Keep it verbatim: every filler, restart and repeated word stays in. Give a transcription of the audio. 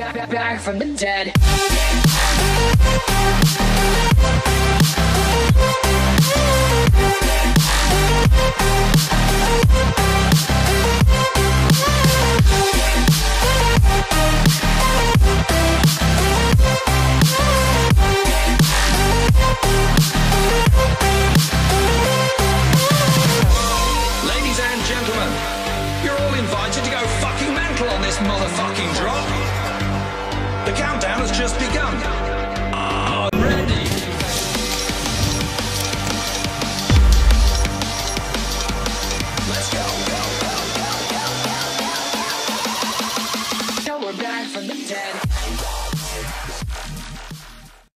back, back, back from the dead. Ladies and gentlemen, you're all invited to go fucking mental on this motherfucking